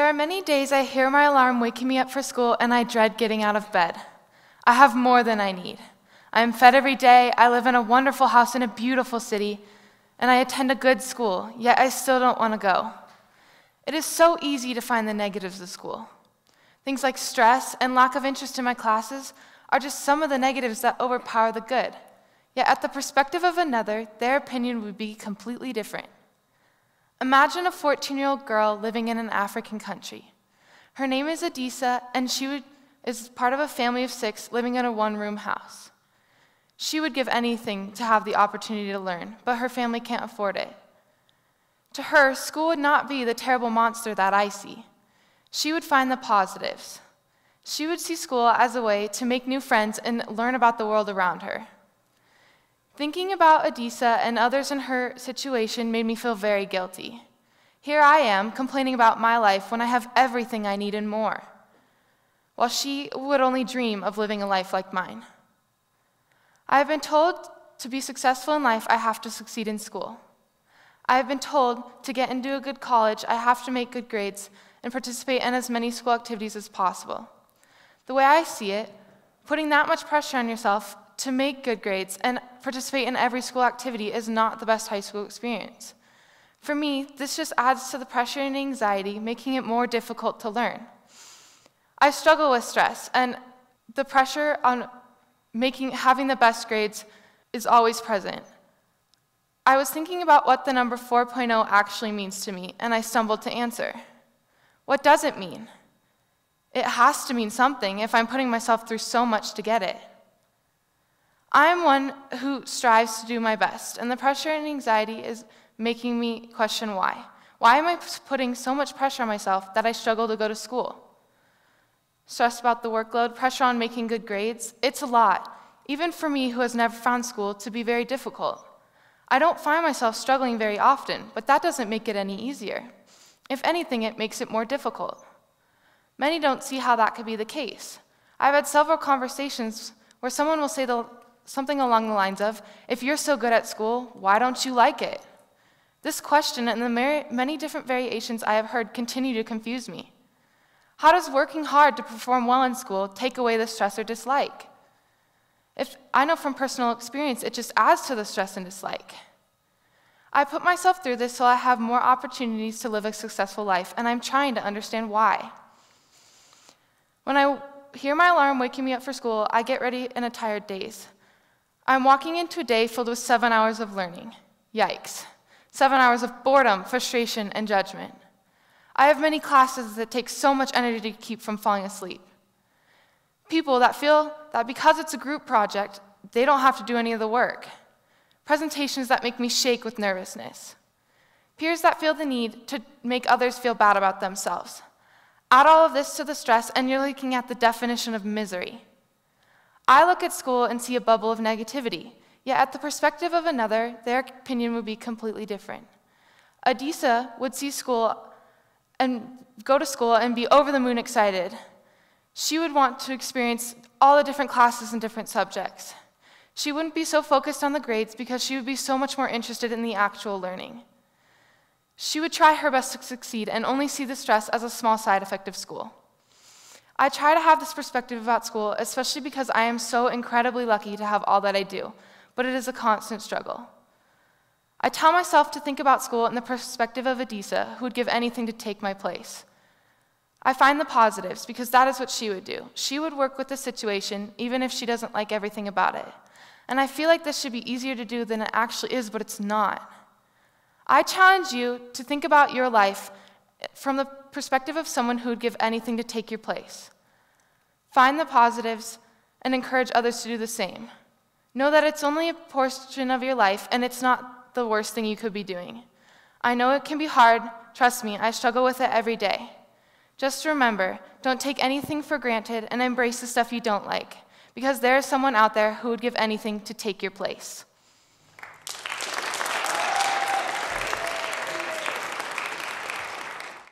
There are many days I hear my alarm waking me up for school and I dread getting out of bed. I have more than I need. I am fed every day, I live in a wonderful house in a beautiful city, and I attend a good school, yet I still don't want to go. It is so easy to find the negatives of school. Things like stress and lack of interest in my classes are just some of the negatives that overpower the good. Yet at the perspective of another, their opinion would be completely different. Imagine a 14-year-old girl living in an African country. Her name is Adisa, and she is part of a family of 6 living in a one-room house. She would give anything to have the opportunity to learn, but her family can't afford it. To her, school would not be the terrible monster that I see. She would find the positives. She would see school as a way to make new friends and learn about the world around her. Thinking about Adisa and others in her situation made me feel very guilty. Here I am, complaining about my life when I have everything I need and more, while she would only dream of living a life like mine. I have been told to be successful in life, I have to succeed in school. I have been told to get into a good college, I have to make good grades and participate in as many school activities as possible. The way I see it, putting that much pressure on yourself to make good grades and participate in every school activity is not the best high school experience. For me, this just adds to the pressure and anxiety, making it more difficult to learn. I struggle with stress, and the pressure on having the best grades is always present. I was thinking about what the number 4.0 actually means to me, and I stumbled to answer. What does it mean? It has to mean something if I'm putting myself through so much to get it. I am one who strives to do my best, and the pressure and anxiety is making me question why. Why am I putting so much pressure on myself that I struggle to go to school? Stress about the workload, pressure on making good grades, it's a lot, even for me who has never found school to be very difficult. I don't find myself struggling very often, but that doesn't make it any easier. If anything, it makes it more difficult. Many don't see how that could be the case. I've had several conversations where someone will say something along the lines of, if you're so good at school, why don't you like it? This question and the many different variations I have heard continue to confuse me. How does working hard to perform well in school take away the stress or dislike? If I know from personal experience, it just adds to the stress and dislike. I put myself through this so I have more opportunities to live a successful life, and I'm trying to understand why. When I hear my alarm waking me up for school, I get ready in a tired daze. I'm walking into a day filled with 7 hours of learning. Yikes. 7 hours of boredom, frustration, and judgment. I have many classes that take so much energy to keep from falling asleep. People that feel that because it's a group project, they don't have to do any of the work. Presentations that make me shake with nervousness. Peers that feel the need to make others feel bad about themselves. Add all of this to the stress, and you're looking at the definition of misery. I look at school and see a bubble of negativity, yet at the perspective of another, their opinion would be completely different. Adisa would see school and go to school and be over the moon excited. She would want to experience all the different classes and different subjects. She wouldn't be so focused on the grades because she would be so much more interested in the actual learning. She would try her best to succeed and only see the stress as a small side effect of school. I try to have this perspective about school, especially because I am so incredibly lucky to have all that I do, but it is a constant struggle. I tell myself to think about school in the perspective of Adisa, who would give anything to take my place. I find the positives, because that is what she would do. She would work with the situation, even if she doesn't like everything about it. And I feel like this should be easier to do than it actually is, but it's not. I challenge you to think about your life from the perspective of someone who would give anything to take your place. Find the positives and encourage others to do the same. Know that it's only a portion of your life, and it's not the worst thing you could be doing. I know it can be hard, trust me, I struggle with it every day. Just remember, don't take anything for granted and embrace the stuff you don't like, because there is someone out there who would give anything to take your place.